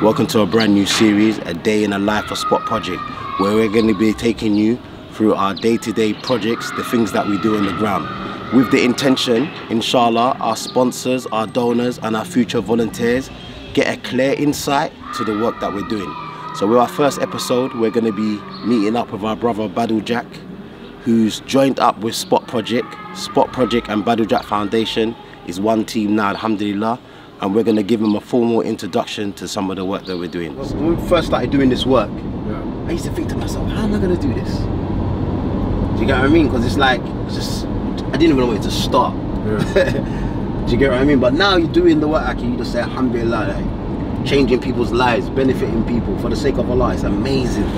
Welcome to a brand new series, A Day in the Life of Spot Project, where we're going to be taking you through our day-to-day projects, the things that we do on the ground, with the intention, inshallah, our sponsors, our donors and our future volunteers get a clear insight to the work that we're doing. So with our first episode, we're going to be meeting up with our brother Badou Jack, who's joined up with Spot Project. Spot Project and Badou Jack Foundation is one team now, alhamdulillah, and we're going to give him a formal introduction to some of the work that we're doing. When we first started doing this work, I used to think to myself, how am I going to do this? Do you get what I mean? Because it's like, I didn't even know where to start. Yeah. Do you get what I mean? But now you're doing the work, you just say alhamdulillah, like, changing people's lives, benefiting people for the sake of Allah. It's amazing.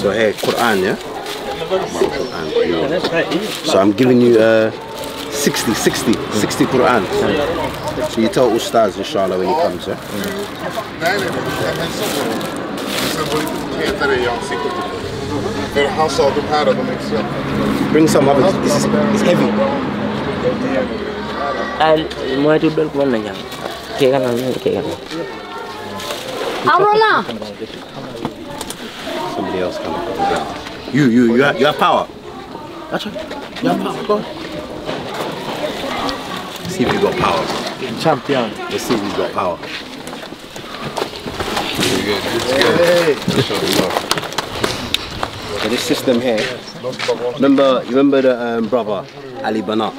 So hey, Quran, yeah? So I'm giving you 60 Quran. So you tell Ustaz inshallah when he comes, yeah? Bring some up, it's heavy. Somebody else come up. You have power. That's right. You have power, go on. See if you got power. Champion. Let's see if you got power. So this system here. Remember the brother Ali Banat?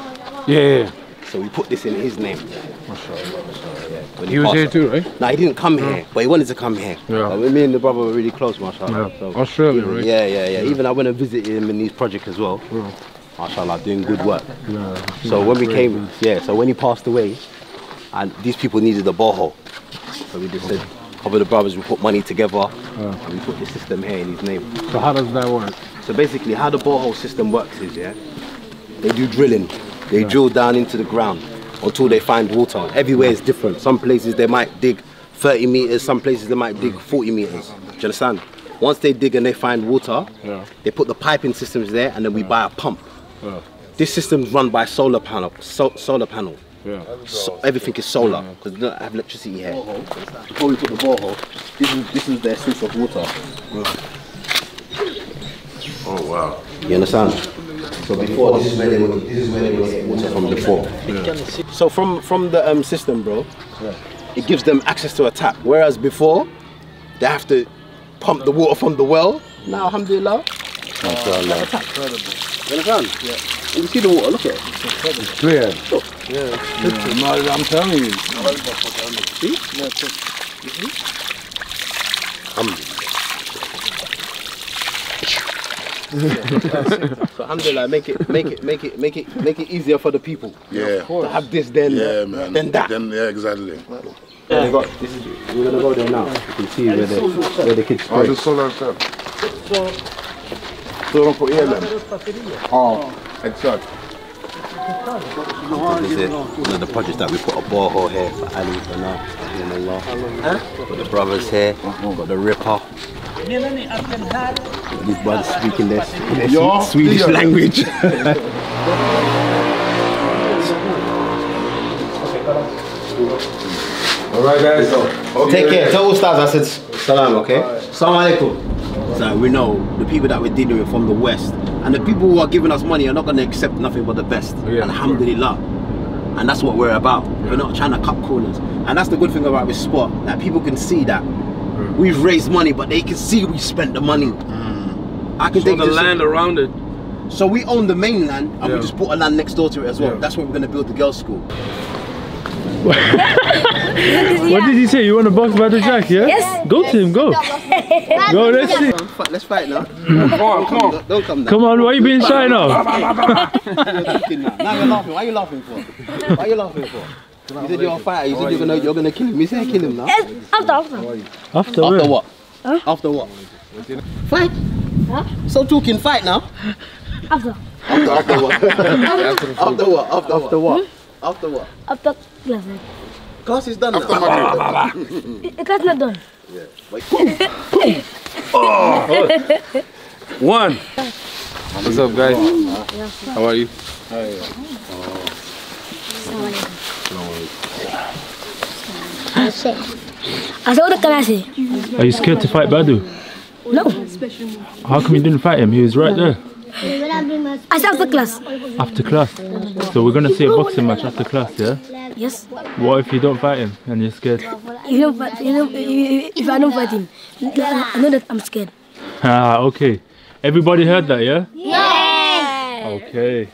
Yeah, yeah. So we put this in his name. Yeah, he was here too, right? No, he didn't come here, but he wanted to come here. Yeah. Like, me and the brother were really close, mashallah. Yeah. So Australia, even, right? Yeah. Even I went and visited him in these projects as well. Yeah. Mashallah, doing good work. Yeah, so when we came, so when he passed away, and these people needed a borehole, so we just said, couple of the brothers, we put money together, and we put the system here in his name. So how does that work? So basically, how the borehole system works is, they do drilling. They drill down into the ground until they find water. Everywhere is different. Some places they might dig 30 meters, some places they might dig 40 meters. Do you understand? Once they dig and they find water, they put the piping systems there, and then we buy a pump. Yeah. This system's run by solar panel. Yeah. So everything is solar because they don't have electricity here. Before we put the borehole, this is their source of water. Oh wow! You understand? So before this is where they get water from before. Yeah. So from the system, bro, it gives them access to a tap. Whereas before, they have to pump the water from the well. Now, alhamdulillah. Yeah. You see the water, look at it. It's clear. Look. Yeah, it's I'm telling you. See? So alhamdulillah, make it easier for the people. Yeah. To have this then that. Then exactly. Yeah. We're gonna go there now. You can see where the kids play. The solar tap. Oh, exactly. This is it. One of the projects that we put a borehole here for Ali Banat. Got the brothers here, got the Ripper. These brothers speaking their Swedish language. Alright guys, take care. Tell Ustaz I said salam, okay? Assalamu alaikum. So we know the people that we're dealing with from the West, and the people who are giving us money are not going to accept nothing but the best. Yeah, alhamdulillah. Sure. And that's what we're about. We're not trying to cut corners. And that's the good thing about this spot, that people can see that we've raised money, but they can see we spent the money. I can take the land around it. So we own the mainland, and we just bought a land next door to it as well. That's where we're going to build the girls' school. What did he say? You want to box Badou Jack, yeah? Yes. Go to him, go. Go, let's see. Let's fight now. Come on. Don't come now. Come on, why are you being shy now? Now you're laughing. Why are you laughing for? What are you laughing for? You said you're a fighter. You said you're gonna kill him. You said kill him now. After what? Huh? After what? Fight. Huh? So talking, fight now. After what? After what? After what? After what? After Class is done. After Maghrib. Class not done. Yeah. Oh. One. What's up, guys? How are you? How are you? I saw the class. Are you scared to fight Badou? No. How come you didn't fight him? He was right there. After class. After class. So we're gonna see a boxing match after class, yeah? Yes. What if you don't fight him and you're scared? If I don't fight him, I know that I'm scared. Ah, okay. Everybody heard that, yeah? Yeah. Okay.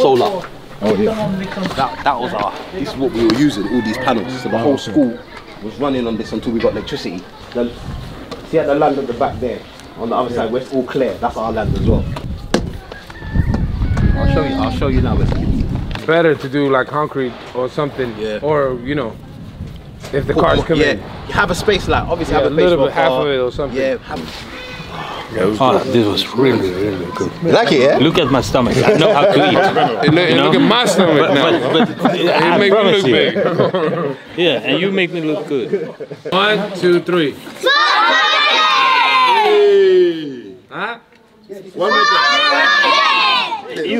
Solar. Oh yeah. That was our. This is what we were using. All these panels. So the whole school was running on this until we got electricity. Then, see at the land at the back there. On the other side, where it's all clear, that's our land as well. I'll show you now. It's better to do like concrete or something, yeah. Or you know, if the cars come in. You have a space like, obviously have a space for a half of it or something. Yeah, this was really, really good. You like it, yeah? Look at my stomach. I know how to eat. Look at my stomach now. But it makes me look big. Yeah, and you make me look good. 1, 2, 3. Huh? One more time. You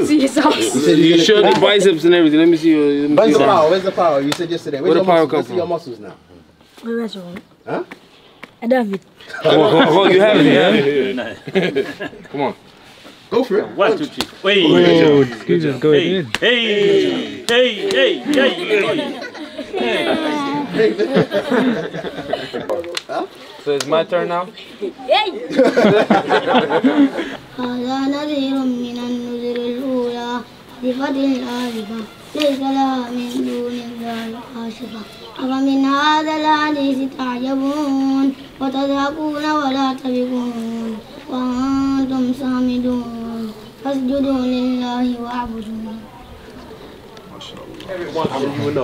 showed the biceps and everything. Let me see your. Where's the power? Where's the power? You said yesterday. Where's the power come from? Your muscles now. Where's your? Huh? I don't have it. Oh, you have it, yeah? Come on. Go for it. 1, 2, 3. Wait. Excuse us. Go ahead. Hey. Huh? So it's my turn now? Everyone, you know.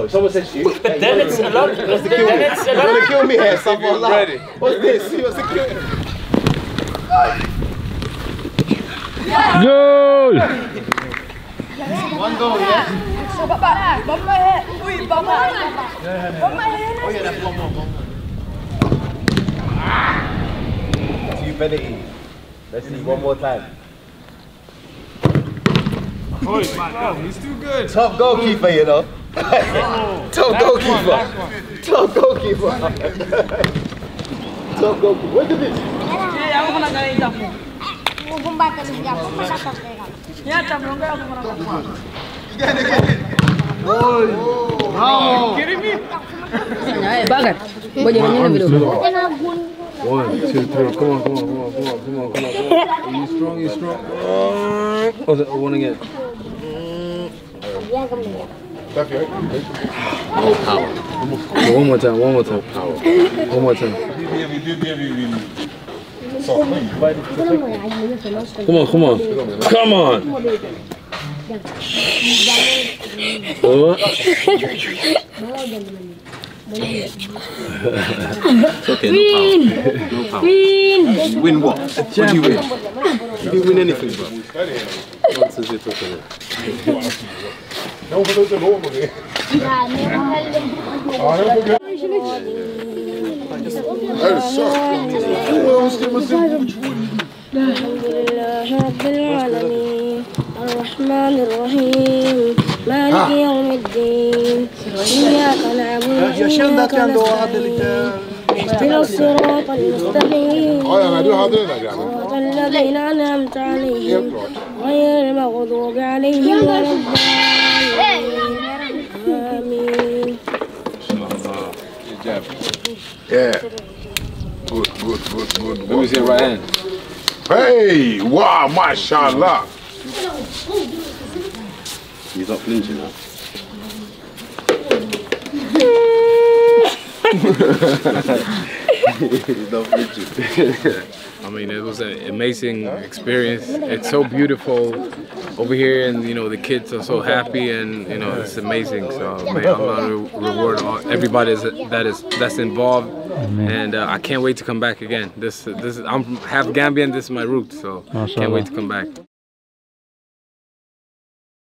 Someone says you. But then it's a lot. Wants to kill me. Wants to kill me here. Someone ready. What's this? He wants to kill me. No. One goal, yeah. So, Papa, bump my head. Uy, bump my head. Bump my head. Oh yeah, that's one more. So you better eat. Let's see one more time. Oh my God, he's too good. Tough goalkeeper, you know. Oh, tough goalkeeper. Tough goalkeeper. Tough goalkeeper. What is this? You gotta get it. Oh, are you kidding me? 1, 2, 3, come on. He's strong. Oh, one again. No power. One more time. Power. One more time. Come on. It's okay, no power. Win what? What do you win? You didn't win anything, bro. Nonsense you're talking about. No, but it's a normal day. Amen. Good job. Yeah. Good. Let me see your right hand. Hey! Wow, mashallah. He's not flinching now. He's not flinching. I mean, it was an amazing experience. It's so beautiful over here, and you know the kids are so happy, and you know it's amazing. So may Allah reward everybody that's involved. Amen. And I can't wait to come back again. I'm half Gambian. This is my root, so can't wait to come back.